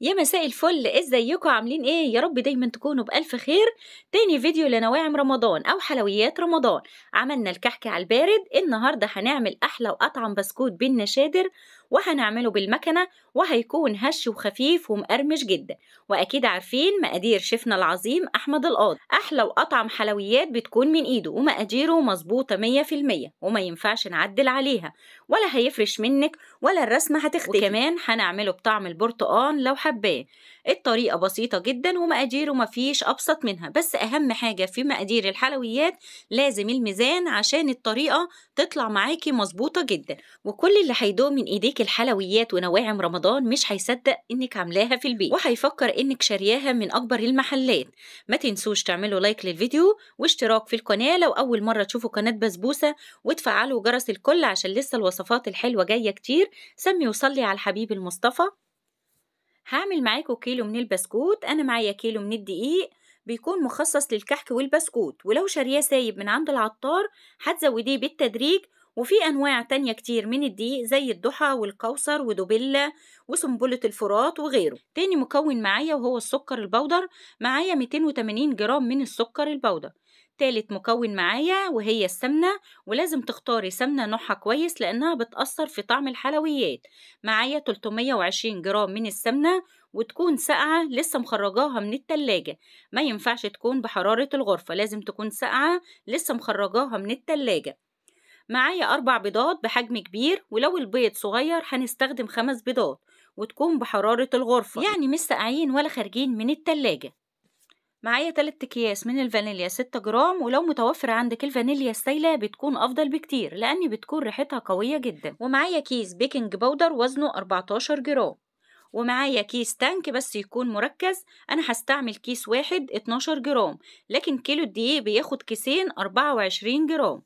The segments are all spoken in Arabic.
يا مساء الفل، ازيكم عاملين ايه؟ يا رب دايما تكونوا بألف خير. تاني فيديو لنواعم رمضان او حلويات رمضان. عملنا الكحك على البارد، النهارده هنعمل احلى واطعم بسكوت بينا شادر، وهنعمله بالمكنه، وهيكون هش وخفيف ومقرمش جدا. واكيد عارفين مقادير شيفنا العظيم احمد القاضي، احلى واطعم حلويات بتكون من ايده، ومقاديره مظبوطه 100%، وما ينفعش نعدل عليها، ولا هيفرش منك ولا الرسمه هتختفي. وكمان هنعمله بطعم البرتقال لو حباه. الطريقه بسيطه جدا ومقاديره مفيش ابسط منها، بس اهم حاجه في مقادير الحلويات لازم الميزان، عشان الطريقه تطلع معاكي مظبوطه جدا. وكل اللي هيدوق من ايديك الحلويات ونواعم رمضان مش هيصدق انك عاملاها في البيت، وهيفكر انك شارياها من اكبر المحلات. ما تنسوش تعملوا لايك للفيديو واشتراك في القناه لو اول مره تشوفوا قناه بسبوسه، وتفعلوا جرس الكل عشان لسه الوصفات الحلوه جايه كتير. سمي وصلي على الحبيب المصطفى. هعمل معاكم كيلو من البسكوت، انا معايا كيلو من الدقيق بيكون مخصص للكحك والبسكوت، ولو شارياه سايب من عند العطار هتزوديه بالتدريج. وفي انواع تانية كتير من الدقيق زي الضحى والكوثر ودوبيلا وسنبلة الفرات وغيره. تاني مكون معايا وهو السكر البودر، معايا 280 جرام من السكر البودر. تالت مكون معايا وهي السمنة، ولازم تختاري سمنة نوعها كويس لانها بتأثر في طعم الحلويات. معايا 320 جرام من السمنة، وتكون ساقعة لسه مخرجاها من التلاجة، ما ينفعش تكون بحرارة الغرفة، لازم تكون ساقعة لسه مخرجاها من التلاجة. معايا 4 بيضات بحجم كبير، ولو البيض صغير هنستخدم 5 بيضات، وتكون بحرارة الغرفة، يعني مش ساقعين ولا خارجين من التلاجة. معايا 3 اكياس من الفانيليا 6 جرام، ولو متوفر عندك الفانيليا السايلة بتكون افضل بكتير لان بتكون ريحتها قوية جدا. ومعايا كيس بيكنج باودر وزنه 14 جرام، ومعايا كيس تانك بس يكون مركز. انا هستعمل كيس واحد 12 جرام، لكن كيلو الدقيق بياخد كيسين 24 جرام.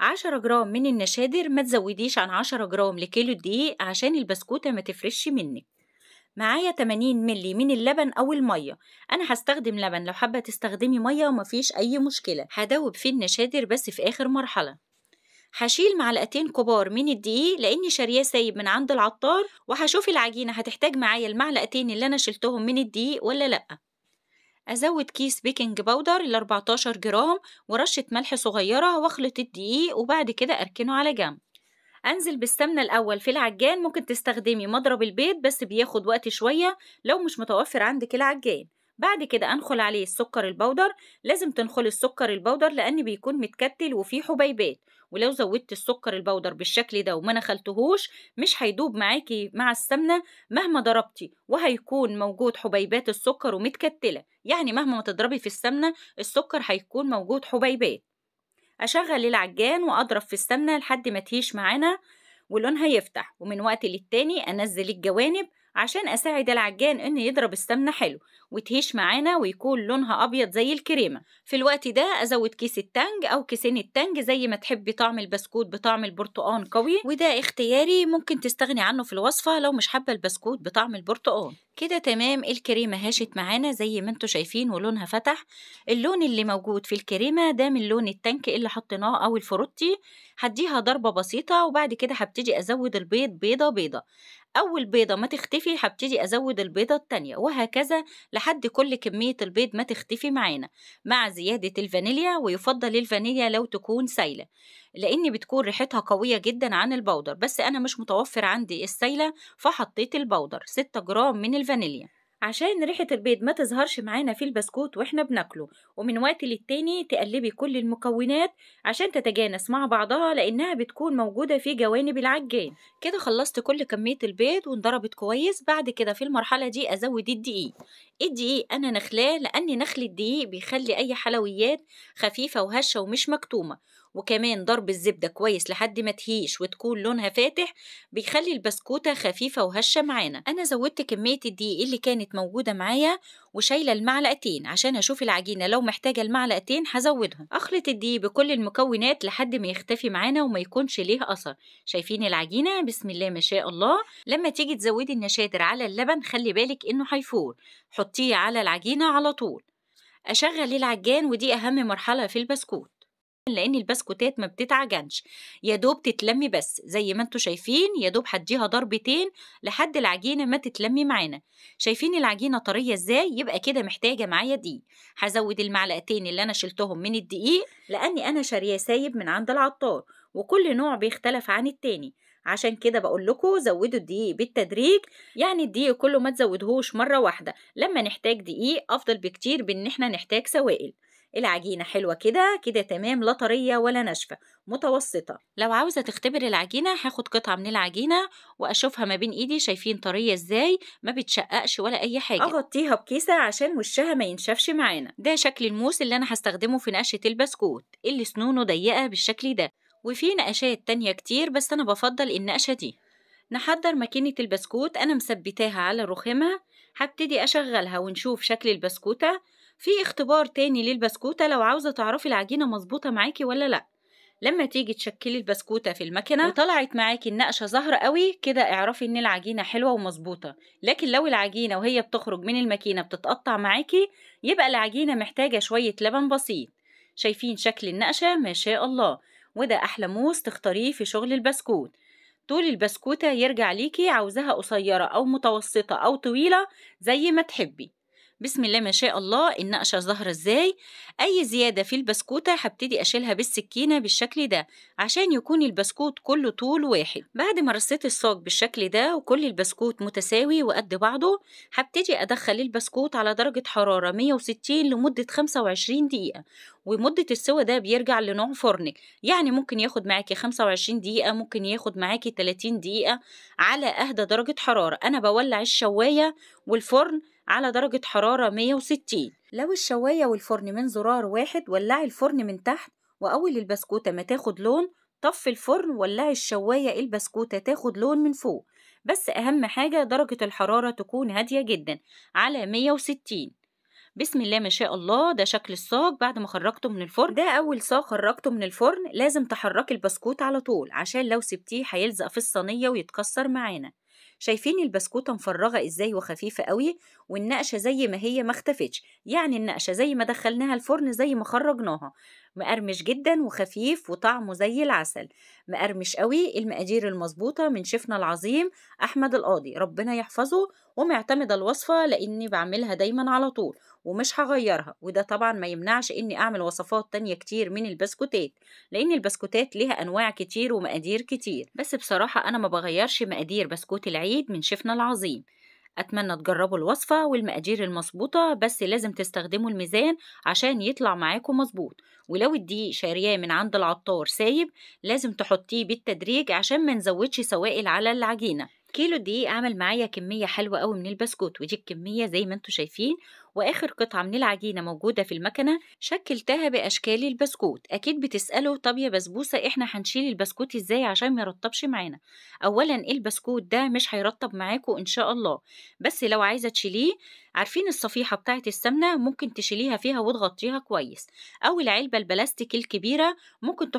10 جرام من النشادر، ما تزوديش عن 10 جرام لكيلو الدقيق عشان البسكوتة ما تفرش منك. معايا 80 ملي من اللبن او المية، انا هستخدم لبن، لو حابة تستخدمي مية ومفيش اي مشكلة. هدوب فيه النشادر بس في اخر مرحلة. هشيل 2 معلقة كبار من الدقيق لاني شارياه سايب من عند العطار، وهشوف العجينة هتحتاج معايا 2 المعلقة اللي انا شلتهم من الدقيق ولا لأ. ازود كيس بيكنج باودر ال 14 جرام ورشه ملح صغيره، واخلط الدقيق وبعد كده اركنه على جنب. انزل بالسمنه الاول في العجان، ممكن تستخدمي مضرب البيض بس بياخد وقت شويه لو مش متوفر عندك العجان. بعد كده انخل عليه السكر البودر، لازم تنخل السكر البودر لان بيكون متكتل وفيه حبيبات، ولو زودت السكر البودر بالشكل ده وما نخلتهوش مش هيدوب معاكي مع السمنه مهما ضربتي، وهيكون موجود حبيبات السكر ومتكتله، يعني مهما ما تضربي في السمنه السكر هيكون موجود حبيبات. اشغل العجان واضرب في السمنه لحد ما تهيش معانا ولونها يفتح، ومن وقت للتاني انزل الجوانب عشان اساعد العجان ان يضرب السمنه حلو وتهيش معانا ويكون لونها ابيض زي الكريمه. في الوقت ده ازود كيس التانج او كيسين التانج، زي ما تحبي طعم البسكوت بطعم البرتقال قوي، وده اختياري ممكن تستغني عنه في الوصفه لو مش حابه البسكوت بطعم البرتقال. كده تمام، الكريمه هاشت معانا زي ما انتم شايفين ولونها فتح. اللون اللي موجود في الكريمه ده من لون التانك اللي حطيناه او الفروتي. هديها ضربه بسيطه وبعد كده هبتدي ازود البيض بيضه. اول بيضه ما تختفي هبتدي ازود البيضه التانيه، وهكذا لحد كل كميه البيض ما تختفي معانا، مع زياده الفانيليا. ويفضل الفانيليا لو تكون سايله لان بتكون ريحتها قويه جدا عن البودر، بس انا مش متوفر عندي السايله فحطيت البودر. 6 جرام من الفانيليا عشان ريحه البيض ما تظهرش معانا في البسكوت واحنا بناكله. ومن وقت للتاني تقلبي كل المكونات عشان تتجانس مع بعضها لانها بتكون موجوده في جوانب العجان. كده خلصت كل كميه البيض وانضربت كويس. بعد كده في المرحله دي ازود الدقيق. الدقيق انا نخلاه لان نخل الدقيق بيخلي اي حلويات خفيفه وهشه ومش مكتومه، وكمان ضرب الزبده كويس لحد ما تهيش وتكون لونها فاتح بيخلي البسكوته خفيفه وهشه معانا. انا زودت كميه الدقيق اللي كانت موجوده معايا وشايله 2 المعلقة عشان اشوف العجينه، لو محتاجه 2 المعلقة هزودهم. اخلط الدقيق بكل المكونات لحد ما يختفي معانا وما يكونش ليه اثر. شايفين العجينه بسم الله ما شاء الله. لما تيجي تزودي النشادر على اللبن خلي بالك انه هيفور، حطيه على العجينه على طول. اشغل العجان ودي اهم مرحله في البسكوت. لان البسكوتات ما بتتعجنش، يا دوب تتلمي بس زي ما انتوا شايفين، يا دوب هديها ضربتين لحد العجينه ما تتلمي معانا. شايفين العجينه طريه ازاي؟ يبقى كده محتاجه معايا دقيق. هزود المعلقتين اللي انا شلتهم من الدقيق لاني انا شاريه سايب من عند العطار، وكل نوع بيختلف عن التاني، عشان كده بقول لكم زودوا الدقيق بالتدريج، يعني الدقيق كله ما تزودهوش مره واحده، لما نحتاج دقيق افضل بكتير بان احنا نحتاج سوائل. العجينة حلوة كده كده تمام، لا طرية ولا ناشفة، متوسطة. لو عاوزة تختبر العجينة هاخد قطعة من العجينة واشوفها ما بين ايدي، شايفين طرية ازاي، ما بتشققش ولا اي حاجة. اغطيها بكيسة عشان وشها ما ينشفش معانا. ده شكل الموس اللي انا هستخدمه في نقشة البسكوت اللي سنونه ضيقة بالشكل ده، وفي نقشات تانية كتير بس انا بفضل النقشة دي. نحضر ماكينة البسكوت، انا مثبتاها على رخامها، هبتدي اشغلها ونشوف شكل البسكوتة. في اختبار تاني للبسكوتة لو عاوزة تعرفي العجينة مظبوطة معاكي ولا لأ. لما تيجي تشكلي البسكوتة في المكنة وطلعت معاكي النقشة ظاهرة قوي كده، اعرفي ان العجينة حلوة ومظبوطة. لكن لو العجينة وهي بتخرج من الماكينة بتتقطع معاكي، يبقى العجينة محتاجة شوية لبن بسيط. شايفين شكل النقشة؟ ما شاء الله، وده احلى موس تختاريه في شغل البسكوت. طول البسكوتة يرجع ليكي، عاوزاها قصيرة او متوسطة او طويلة زي ما تحبي. بسم الله ما شاء الله، النقشة ظاهرة ازاي. اي زيادة في البسكوتة هبتدي اشيلها بالسكينة بالشكل ده، عشان يكون البسكوت كله طول واحد. بعد ما رصيت الصاج بالشكل ده وكل البسكوت متساوي وقد بعضه، هبتدي ادخل البسكوت على درجة حرارة 160 لمدة 25 دقيقة، ومدة السوى ده بيرجع لنوع فرنك، يعني ممكن ياخد معاكي 25 دقيقة، ممكن ياخد معاكي 30 دقيقة على اهدى درجة حرارة. انا بولع الشواية والفرن على درجة حرارة 160. لو الشواية والفرن من زرار واحد، ولعي الفرن من تحت، وأول البسكوتة ما تاخد لون طفي الفرن، ولعي الشواية البسكوتة تاخد لون من فوق. بس أهم حاجة درجة الحرارة تكون هادية جدا على 160. بسم الله ما شاء الله، ده شكل الصاج بعد ما خرجته من الفرن. ده أول صاج خرجته من الفرن. لازم تحركي البسكوت على طول، عشان لو سبتيه هيلزق في الصينية ويتكسر معانا. شايفين البسكوتة مفرغة ازاي وخفيفة قوي، والنقشة زي ما هي ما اختفتش، يعني النقشة زي ما دخلناها الفرن زي ما خرجناها، مقرمش جدا وخفيف وطعمه زي العسل، مقرمش قوي. المقادير المظبوطة من شيفنا العظيم أحمد القاضي، ربنا يحفظه، ومعتمدة الوصفة لأني بعملها دايما على طول ومش هغيرها. وده طبعا ما يمنعش إني أعمل وصفات تانية كتير من البسكوتات، لأن البسكوتات ليها أنواع كتير ومقادير كتير، بس بصراحة أنا ما بغيرش مقادير بسكوت العيد من شيفنا العظيم. أتمنى تجربوا الوصفة والمقادير المظبوطة، بس لازم تستخدموا الميزان عشان يطلع معاكم مظبوط. ولو الدقيق شارياه من عند العطار سايب، لازم تحطيه بالتدريج عشان ما نزودش سوائل على العجينة. كيلو الدقيق عمل معايا كمية حلوة قوي من البسكوت، ودي الكمية زي ما انتم شايفين. واخر قطعة من العجينة موجودة في المكنة، شكلتها باشكال البسكوت. اكيد بتسألوا طب يا بسبوسة احنا هنشيل البسكوت ازاي عشان ما يرطبش معانا. اولا البسكوت ده مش هيرطب معاكم ان شاء الله، بس لو عايزة تشيليه، عارفين الصفيحة بتاعت السمنة ممكن تشيليها فيها وتغطيها كويس، او العلبة البلاستيك الكبيرة ممكن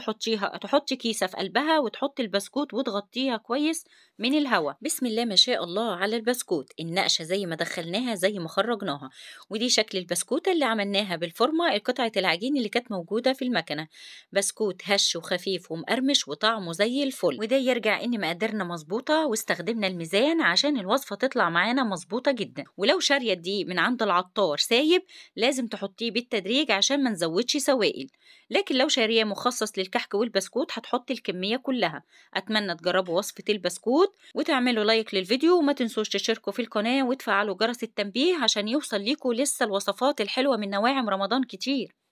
تحطي كيسة في قلبها وتحطي البسكوت وتغطيها كويس من الهواء. بسم الله ما شاء الله على البسكوت، النقشة زي ما دخلناها زي ما خرجناها، ودي شكل البسكوتة اللي عملناها بالفورمة، قطعة العجين اللي كانت موجودة في المكنة. بسكوت هش وخفيف ومقرمش وطعمه زي الفل، وده يرجع ان مقاديرنا مظبوطة واستخدمنا الميزان عشان الوصفة تطلع معانا مظبوطة جدا. ولو شارية الدقيق من عند العطار سايب، لازم تحطيه بالتدريج عشان ما نزودش سوائل. لكن لو شارية مخصص للكحك والبسكوت هتحطي الكمية كلها. اتمنى تجربوا وصفة البسكوت وتعملوا لايك للفيديو، وما تنسوش تشتركوا في القناة وتفعلوا جرس التنبيه عشان يوصل ليكوا لسه الوصفات الحلوة من نواعم رمضان كتير.